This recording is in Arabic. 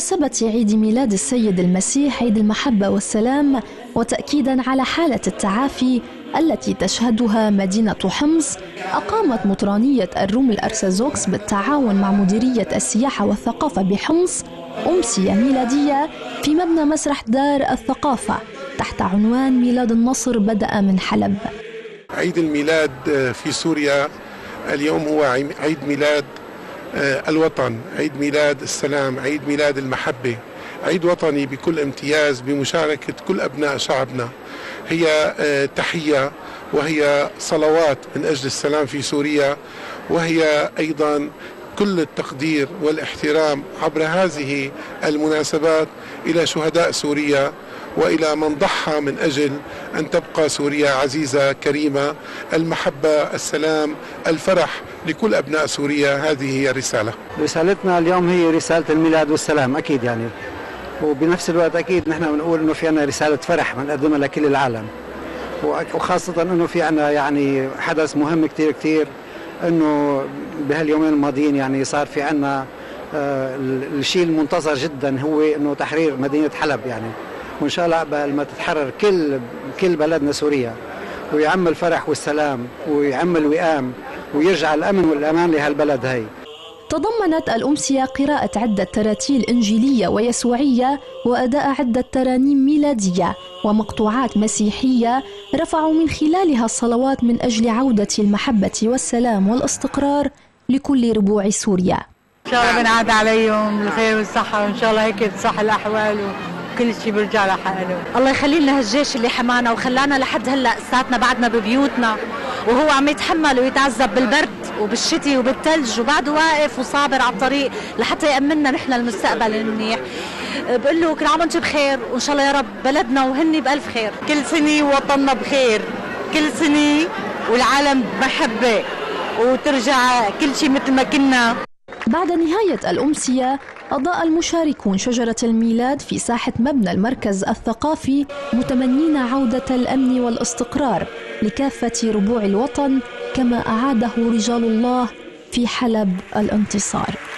بمناسبة عيد ميلاد السيد المسيح عيد المحبة والسلام، وتأكيدا على حالة التعافي التي تشهدها مدينة حمص، أقامت مطرانية الروم الأرثوذكس بالتعاون مع مديرية السياحة والثقافة بحمص أمسية ميلادية في مبنى مسرح دار الثقافة تحت عنوان ميلاد النصر بدأ من حلب. عيد الميلاد في سوريا اليوم هو عيد ميلاد الوطن، عيد ميلاد السلام، عيد ميلاد المحبة، عيد وطني بكل امتياز بمشاركة كل أبناء شعبنا. هي تحية وهي صلوات من أجل السلام في سوريا، وهي أيضا كل التقدير والاحترام عبر هذه المناسبات إلى شهداء سوريا وإلى من ضحى من أجل أن تبقى سوريا عزيزة كريمة. المحبة، السلام، الفرح لكل أبناء سوريا، هذه هي الرسالة. رسالتنا اليوم هي رسالة الميلاد والسلام أكيد يعني، وبنفس الوقت أكيد نحن بنقول إنه في عنا رسالة فرح بنقدمها لكل العالم، وخاصة إنه في عنا يعني حدث مهم كتير كتير، إنه بهاليومين الماضيين يعني صار في عنا الشيء المنتظر جدا هو إنه تحرير مدينة حلب يعني، وإن شاء الله قبل ما تتحرر كل بلدنا سوريا ويعم الفرح والسلام ويعم الوئام ويرجع الأمن والأمان لهالبلد هاي. تضمنت الأمسية قراءة عدة تراتيل إنجيلية ويسوعية وأداء عدة ترانيم ميلادية ومقطوعات مسيحية رفعوا من خلالها الصلوات من أجل عودة المحبة والسلام والاستقرار لكل ربوع سوريا. إن شاء الله بنعاد عليهم الخير والصحة، وإن شاء الله هيك تصح الأحوال كل شيء بيرجع لحاله. الله يخلي لنا هالجيش اللي حمانا وخلانا لحد هلا ساتنا بعدنا ببيوتنا، وهو عم يتحمل ويتعذب بالبرد وبالشتي وبالثلج، وبعده واقف وصابر على الطريق لحتى يأمننا نحن المستقبل المنيح. بقول له كل عام وانتم بخير، وان شاء الله يا رب بلدنا وهني بألف خير. كل سنة وطننا بخير، كل سنة والعالم بمحبة وترجع كل شيء مثل ما كنا. بعد نهاية الأمسية أضاء المشاركون شجرة الميلاد في ساحة مبنى المركز الثقافي متمنين عودة الأمن والاستقرار لكافة ربوع الوطن كما أعاده رجال الله في حلب الانتصار.